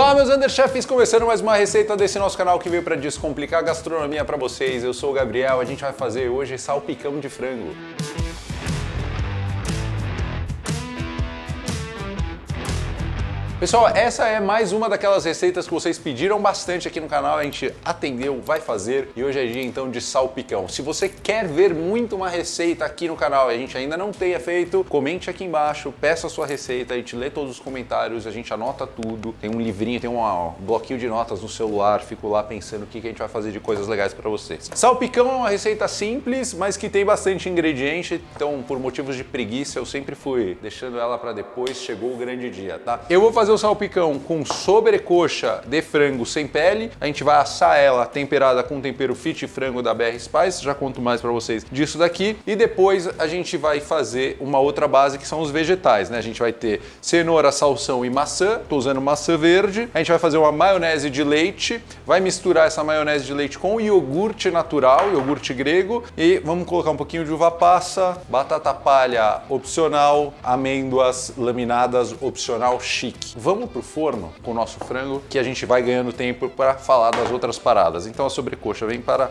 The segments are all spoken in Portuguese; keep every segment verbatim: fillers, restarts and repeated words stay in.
Fala, meus Underchefs, começando mais uma receita desse nosso canal que veio para descomplicar a gastronomia para vocês. Eu sou o Gabriel, a gente vai fazer hoje salpicão de frango. Pessoal, essa é mais uma daquelas receitas que vocês pediram bastante aqui no canal, a gente atendeu, vai fazer, e hoje é dia então de salpicão. Se você quer ver muito uma receita aqui no canal e a gente ainda não tenha feito, comente aqui embaixo, peça a sua receita, a gente lê todos os comentários, a gente anota tudo, tem um livrinho, tem um ó, bloquinho de notas no celular, fico lá pensando o que, que a gente vai fazer de coisas legais para vocês. Salpicão é uma receita simples, mas que tem bastante ingrediente, então por motivos de preguiça eu sempre fui deixando ela para depois, chegou o grande dia, tá? Eu vou fazer o salpicão com sobrecoxa de frango sem pele. A gente vai assar ela temperada com tempero Fit Frango da B R Spices, já conto mais pra vocês disso daqui. E depois a gente vai fazer uma outra base que são os vegetais, né? A gente vai ter cenoura, salsão e maçã. Tô usando maçã verde. A gente vai fazer uma maionese de leite, vai misturar essa maionese de leite com iogurte natural, iogurte grego, e vamos colocar um pouquinho de uva passa, batata palha opcional, amêndoas laminadas opcional, chique. Vamos pro forno com o nosso frango, que a gente vai ganhando tempo para falar das outras paradas. Então a sobrecoxa vem para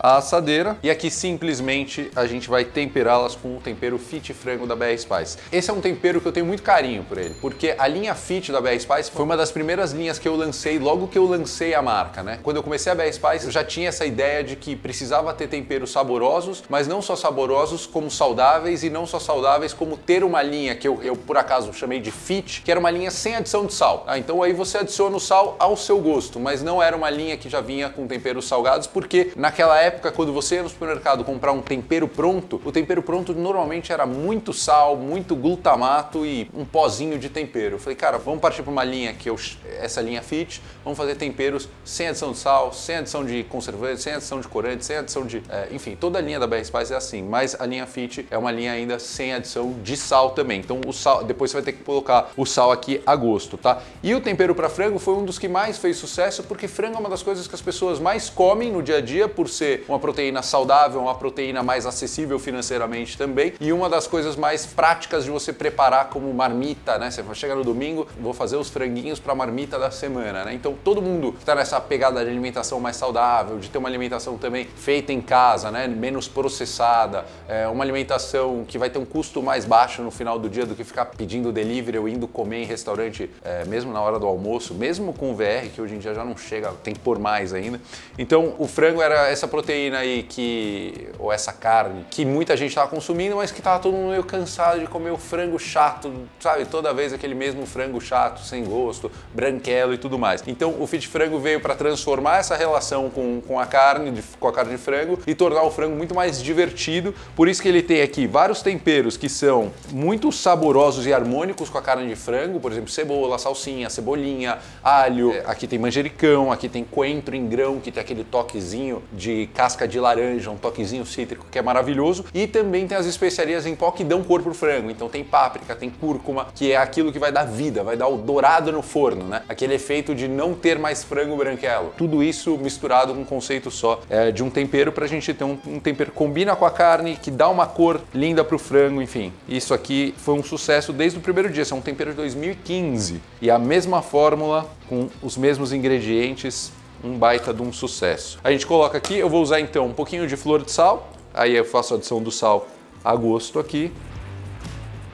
a assadeira e aqui simplesmente a gente vai temperá-las com o tempero Fit Frango da B R Spice. Esse é um tempero que eu tenho muito carinho por ele, porque a linha Fit da B R Spice foi uma das primeiras linhas que eu lancei logo que eu lancei a marca, né? Quando eu comecei a B R Spice, eu já tinha essa ideia de que precisava ter temperos saborosos, mas não só saborosos como saudáveis, e não só saudáveis como ter uma linha que eu, eu por acaso chamei de Fit, que era uma linha sem adição de sal. Ah, então aí você adiciona o sal ao seu gosto, mas não era uma linha que já vinha com temperos salgados, porque naquela época época, quando você ia no supermercado comprar um tempero pronto, o tempero pronto normalmente era muito sal, muito glutamato e um pozinho de tempero. Eu falei, cara, vamos partir para uma linha que eu, essa linha Fit, vamos fazer temperos sem adição de sal, sem adição de conservante, sem adição de corante, sem adição de... É, enfim, toda a linha da B R Spice é assim, mas a linha Fit é uma linha ainda sem adição de sal também. Então, o sal, depois você vai ter que colocar o sal aqui a gosto, tá? E o tempero para frango foi um dos que mais fez sucesso, porque frango é uma das coisas que as pessoas mais comem no dia a dia, por ser uma proteína saudável, uma proteína mais acessível financeiramente também, e uma das coisas mais práticas de você preparar como marmita, né? Você chega no domingo, vou fazer os franguinhos para a marmita da semana, né? Então todo mundo que está nessa pegada de alimentação mais saudável, de ter uma alimentação também feita em casa, né? Menos processada, é uma alimentação que vai ter um custo mais baixo no final do dia do que ficar pedindo delivery ou indo comer em restaurante, é, mesmo na hora do almoço, mesmo com o V R, que hoje em dia já não chega, tem que pôr mais ainda. Então o frango era essa proteína proteína aí que, ou essa carne, que muita gente tava consumindo, mas que tava todo mundo meio cansado de comer o frango chato, sabe? Toda vez aquele mesmo frango chato, sem gosto, branquelo e tudo mais. Então o Fit Frango veio para transformar essa relação com, com a carne, de, com a carne de frango, e tornar o frango muito mais divertido. Por isso que ele tem aqui vários temperos que são muito saborosos e harmônicos com a carne de frango, por exemplo, cebola, salsinha, cebolinha, alho, aqui tem manjericão, aqui tem coentro em grão, que tem aquele toquezinho de casca de laranja, um toquezinho cítrico que é maravilhoso, e também tem as especiarias em pó que dão cor pro frango. Então tem páprica, tem cúrcuma, que é aquilo que vai dar vida, vai dar o dourado no forno, né? Aquele efeito de não ter mais frango branquelo. Tudo isso misturado com um conceito só é, de um tempero, pra gente ter um, um tempero que combina com a carne, que dá uma cor linda pro frango, enfim. Isso aqui foi um sucesso desde o primeiro dia, isso é um tempero de dois mil e quinze. E a mesma fórmula, com os mesmos ingredientes, um baita de um sucesso. A gente coloca aqui, eu vou usar então um pouquinho de flor de sal, aí eu faço a adição do sal a gosto aqui,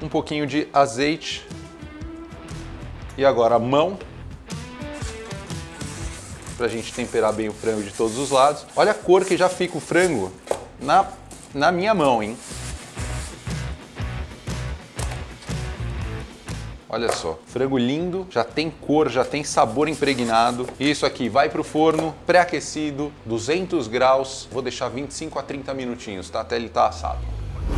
um pouquinho de azeite, e agora a mão, pra gente temperar bem o frango de todos os lados. Olha a cor que já fica o frango na, na minha mão, hein? Olha só, frango lindo, já tem cor, já tem sabor impregnado. Isso aqui vai pro forno, pré-aquecido, duzentos graus. Vou deixar vinte e cinco a trinta minutinhos, tá? Até ele tá assado.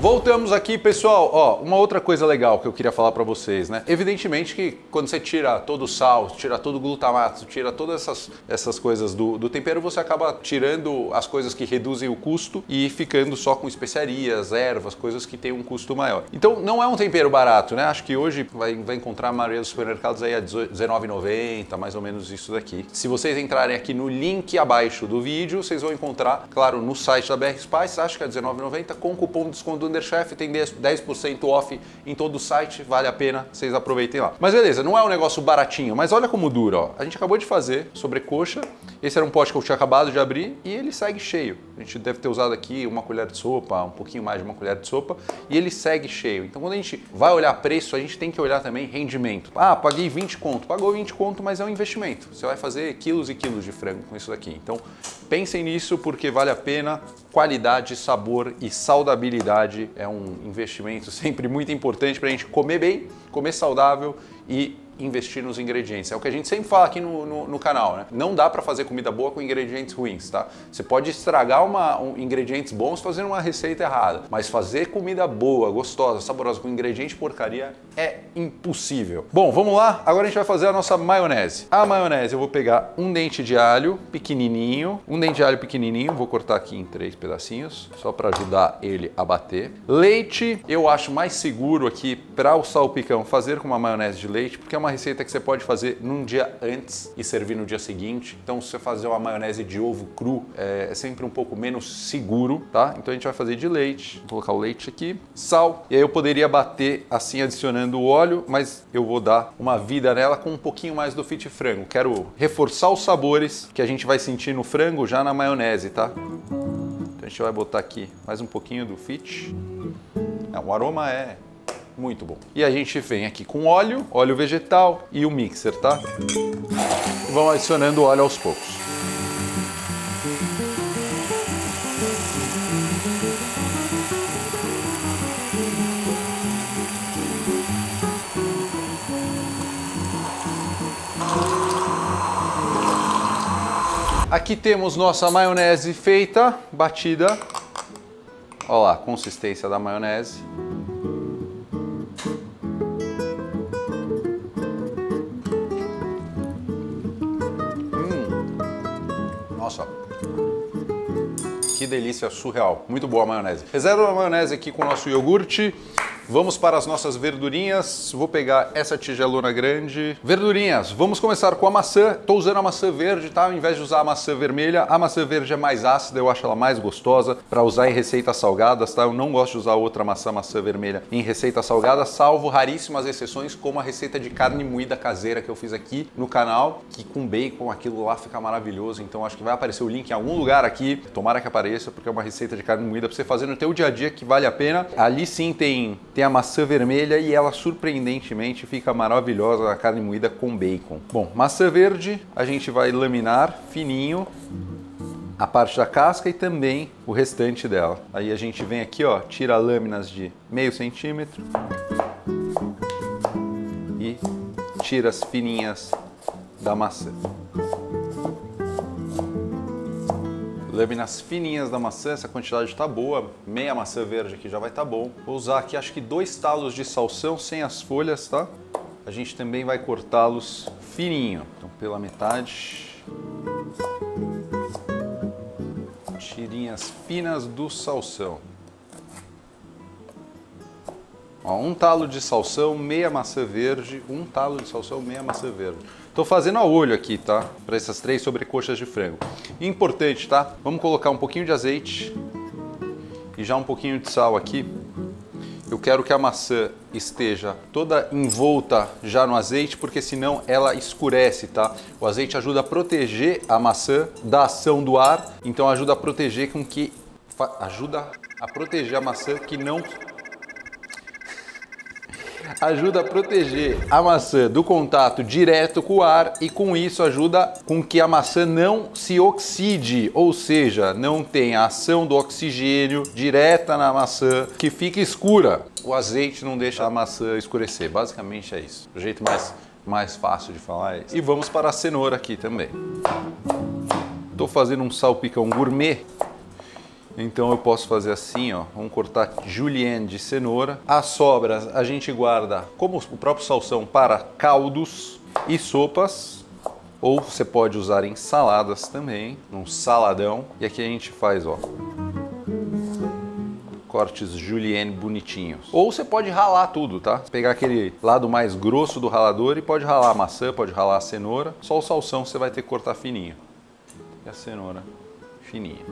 Voltamos aqui, pessoal. Ó, uma outra coisa legal que eu queria falar pra vocês, né? Evidentemente que quando você tira todo o sal, tira todo o glutamato, tira todas essas, essas coisas do, do tempero, você acaba tirando as coisas que reduzem o custo e ficando só com especiarias, ervas, coisas que têm um custo maior. Então não é um tempero barato, né? Acho que hoje vai, vai encontrar a maioria dos supermercados aí a dezenove reais e noventa centavos, mais ou menos isso daqui. Se vocês entrarem aqui no link abaixo do vídeo, vocês vão encontrar, claro, no site da B R Spice, acho que é dezenove reais e noventa centavos, com cupom de desconto desconto do Underchef, tem dez por cento off em todo o site, vale a pena, vocês aproveitem lá. Mas beleza, não é um negócio baratinho, mas olha como dura, ó. A gente acabou de fazer sobrecoxa, esse era um pote que eu tinha acabado de abrir e ele segue cheio. A gente deve ter usado aqui uma colher de sopa, um pouquinho mais de uma colher de sopa, e ele segue cheio. Então quando a gente vai olhar preço, a gente tem que olhar também rendimento. Ah, paguei vinte conto, pagou vinte conto, mas é um investimento. Você vai fazer quilos e quilos de frango com isso daqui. Então pensem nisso porque vale a pena. Qualidade, sabor e saudabilidade é um investimento sempre muito importante para a gente comer bem, comer saudável e investir nos ingredientes. É o que a gente sempre fala aqui no, no, no canal, né? Não dá para fazer comida boa com ingredientes ruins, tá? Você pode estragar uma, um, ingredientes bons fazendo uma receita errada, mas fazer comida boa, gostosa, saborosa, com ingrediente porcaria é impossível. Bom, vamos lá? Agora a gente vai fazer a nossa maionese. A maionese eu vou pegar um dente de alho pequenininho, um dente de alho pequenininho, vou cortar aqui em três pedacinhos, só para ajudar ele a bater. Leite, eu acho mais seguro aqui para o salpicão fazer com uma maionese de leite, porque é uma receita que você pode fazer num dia antes e servir no dia seguinte. Então, se você fazer uma maionese de ovo cru, é, é sempre um pouco menos seguro, tá? Então, a gente vai fazer de leite. Vou colocar o leite aqui, sal. E aí eu poderia bater assim, adicionando o óleo, mas eu vou dar uma vida nela com um pouquinho mais do fit frango. Quero reforçar os sabores que a gente vai sentir no frango já na maionese, tá? Então, a gente vai botar aqui mais um pouquinho do fit. É, o aroma é... muito bom. E a gente vem aqui com óleo, óleo vegetal e o mixer, tá? Vão adicionando óleo aos poucos. Aqui temos nossa maionese feita, batida. Olha lá, a consistência da maionese. Que delícia, surreal. Muito boa a maionese. Reserva a maionese aqui com o nosso iogurte. Vamos para as nossas verdurinhas. Vou pegar essa tigelona grande. Verdurinhas, vamos começar com a maçã. Estou usando a maçã verde, tá? Ao invés de usar a maçã vermelha, a maçã verde é mais ácida, eu acho ela mais gostosa para usar em receitas salgadas, tá? Eu não gosto de usar outra maçã, maçã vermelha, em receita salgada, salvo raríssimas exceções, como a receita de carne moída caseira que eu fiz aqui no canal, que com bacon aquilo lá fica maravilhoso. Então acho que vai aparecer o link em algum lugar aqui. Tomara que apareça, porque é uma receita de carne moída para você fazer no teu dia a dia que vale a pena. Ali sim tem... tem a maçã vermelha e ela surpreendentemente fica maravilhosa na carne moída com bacon. Bom, maçã verde a gente vai laminar fininho a parte da casca e também o restante dela. Aí a gente vem aqui, ó, tira lâminas de meio centímetro e tira as fininhas da maçã. Lâminas fininhas da maçã, essa quantidade tá boa, meia maçã verde aqui já vai tá bom. Vou usar aqui acho que dois talos de salsão sem as folhas, tá? A gente também vai cortá-los fininho, então pela metade. Tirinhas finas do salsão. Ó, um talo de salsão, meia maçã verde, um talo de salsão, meia maçã verde. Tô fazendo a olho aqui, tá? Para essas três sobrecoxas de frango. Importante, tá? Vamos colocar um pouquinho de azeite e já um pouquinho de sal aqui. Eu quero que a maçã esteja toda envolta já no azeite, porque senão ela escurece, tá? O azeite ajuda a proteger a maçã da ação do ar, então ajuda a proteger com que... ajuda a proteger a maçã que não... ajuda a proteger a maçã do contato direto com o ar e com isso ajuda com que a maçã não se oxide, ou seja, não tenha a ação do oxigênio direta na maçã que fica escura. O azeite não deixa a maçã escurecer, basicamente é isso. O jeito mais, mais fácil de falar é isso. E vamos para a cenoura aqui também. Estou fazendo um salpicão gourmet. Então eu posso fazer assim, ó, vamos cortar julienne de cenoura. As sobras a gente guarda, como o próprio salsão, para caldos e sopas. Ou você pode usar em saladas também, num saladão. E aqui a gente faz, ó, cortes julienne bonitinhos. Ou você pode ralar tudo, tá? Pegar aquele lado mais grosso do ralador e pode ralar a maçã, pode ralar a cenoura. Só o salsão você vai ter que cortar fininho. E a cenoura fininha.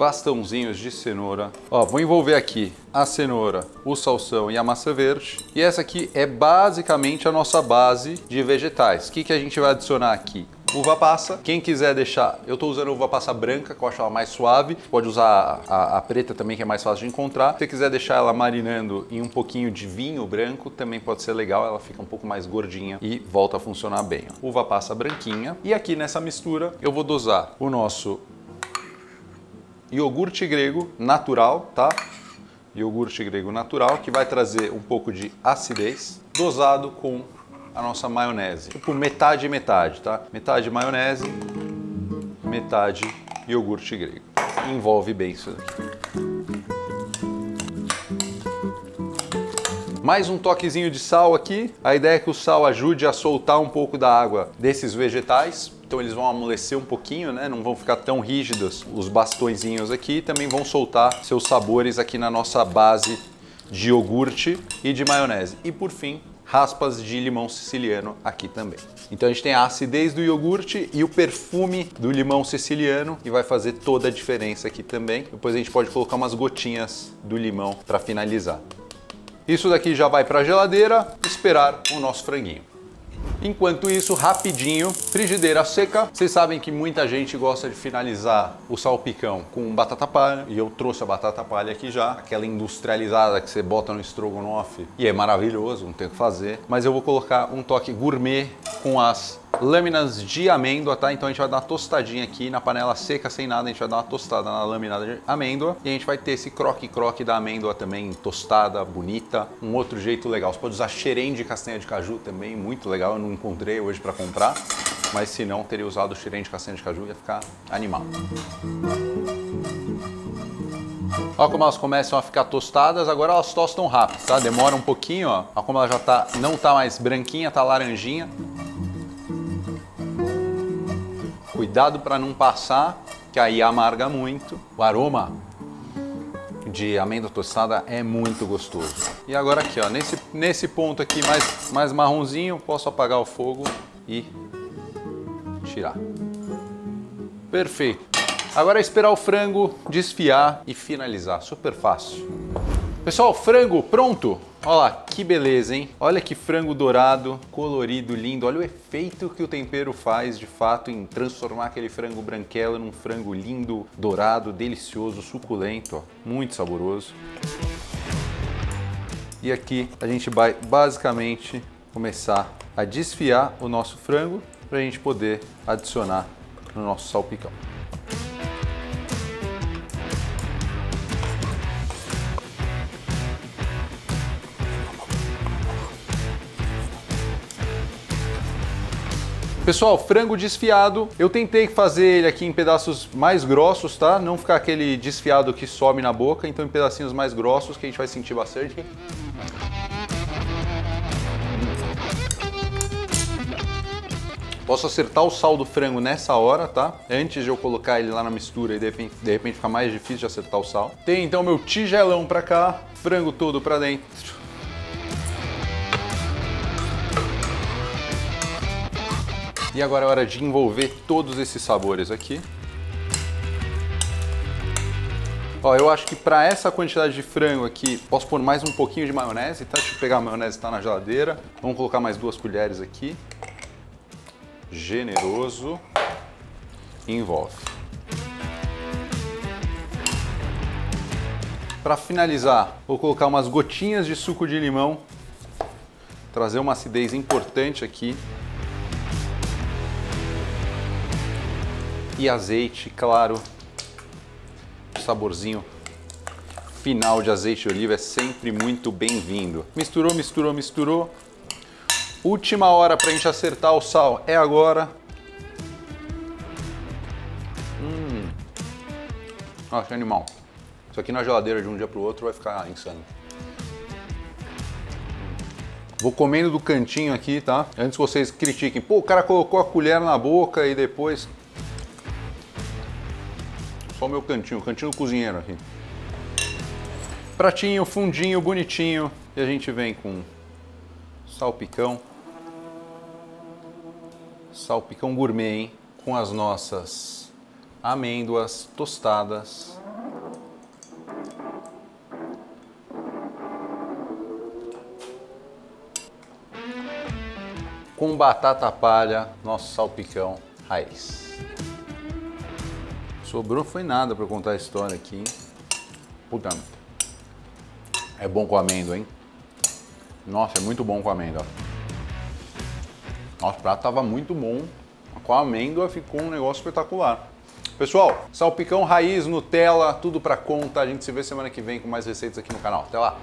bastãozinhos de cenoura. Ó, vou envolver aqui a cenoura, o salsão e a maçã verde. E essa aqui é basicamente a nossa base de vegetais. O que que a gente vai adicionar aqui? Uva passa, quem quiser deixar, eu tô usando uva passa branca, que eu acho ela mais suave, pode usar a, a, a preta também, que é mais fácil de encontrar. Se você quiser deixar ela marinando em um pouquinho de vinho branco, também pode ser legal, ela fica um pouco mais gordinha e volta a funcionar bem. Ó. Uva passa branquinha. E aqui nessa mistura eu vou dosar o nosso iogurte grego natural, tá? Iogurte grego natural, que vai trazer um pouco de acidez, dosado com a nossa maionese, tipo metade e metade, tá? Metade maionese, metade iogurte grego. Envolve bem isso daqui. Mais um toquezinho de sal aqui. A ideia é que o sal ajude a soltar um pouco da água desses vegetais. Então eles vão amolecer um pouquinho, né? Não vão ficar tão rígidos os bastõezinhos aqui. E também vão soltar seus sabores aqui na nossa base de iogurte e de maionese. E por fim, raspas de limão siciliano aqui também. Então a gente tem a acidez do iogurte e o perfume do limão siciliano, que vai fazer toda a diferença aqui também. Depois a gente pode colocar umas gotinhas do limão para finalizar. Isso daqui já vai para a geladeira, esperar o nosso franguinho. Enquanto isso, rapidinho, frigideira seca. Vocês sabem que muita gente gosta de finalizar o salpicão com batata palha. E eu trouxe a batata palha aqui já. Aquela industrializada que você bota no estrogonofe. E é maravilhoso, não tem o que fazer. Mas eu vou colocar um toque gourmet com as lâminas de amêndoa, tá? Então a gente vai dar uma tostadinha aqui na panela seca, sem nada. A gente vai dar uma tostada na lâmina de amêndoa. E a gente vai ter esse croque-croque da amêndoa também, tostada, bonita. Um outro jeito legal. Você pode usar xerém de castanha de caju também, muito legal. Eu não encontrei hoje para comprar, mas se não, teria usado o xerém de castanha de caju, ia ficar animal. Olha como elas começam a ficar tostadas, agora elas tostam rápido, tá? Demora um pouquinho, ó. Olha como ela já tá, não tá mais branquinha, tá laranjinha. Cuidado para não passar, que aí amarga muito. O aroma de amêndoa tostada é muito gostoso. E agora aqui, ó, nesse, nesse ponto aqui mais, mais marronzinho, posso apagar o fogo e tirar. Perfeito. Agora é esperar o frango desfiar e finalizar. Super fácil. Pessoal, frango pronto. Olha lá, que beleza, hein? Olha que frango dourado, colorido, lindo. Olha o efeito que o tempero faz, de fato, em transformar aquele frango branquelo num frango lindo, dourado, delicioso, suculento, ó. Muito saboroso. E aqui a gente vai basicamente começar a desfiar o nosso frango para a gente poder adicionar no nosso salpicão. Pessoal, frango desfiado, eu tentei fazer ele aqui em pedaços mais grossos, tá? Não ficar aquele desfiado que some na boca, então em pedacinhos mais grossos que a gente vai sentir bastante. Posso acertar o sal do frango nessa hora, tá? Antes de eu colocar ele lá na mistura e de repente, de repente fica mais difícil de acertar o sal. Tem então meu tigelão pra cá, frango todo pra dentro. E agora é hora de envolver todos esses sabores aqui. Ó, eu acho que para essa quantidade de frango aqui, posso pôr mais um pouquinho de maionese, tá? Deixa eu pegar a maionese que tá na geladeira. Vamos colocar mais duas colheres aqui. Generoso. E envolve. Para finalizar, vou colocar umas gotinhas de suco de limão. Trazer uma acidez importante aqui. E azeite, claro, saborzinho final de azeite de oliva é sempre muito bem-vindo. Misturou, misturou, misturou. Última hora pra gente acertar o sal é agora. Hum. Olha que animal. Isso aqui na geladeira de um dia pro outro vai ficar insano. Vou comendo do cantinho aqui, tá? Antes que vocês critiquem. Pô, o cara colocou a colher na boca e depois... Só o meu cantinho, o cantinho do cozinheiro aqui. Pratinho, fundinho, bonitinho. E a gente vem com salpicão. Salpicão gourmet, hein? Com as nossas amêndoas tostadas. Com batata palha, nosso salpicão raiz. Sobrou foi nada pra contar a história aqui, hein? Puta. É bom com amêndoa, hein? Nossa, é muito bom com amêndoa. Nosso prato tava muito bom. Com a amêndoa ficou um negócio espetacular. Pessoal, salpicão raiz, Nutella, tudo pra conta. A gente se vê semana que vem com mais receitas aqui no canal. Até lá!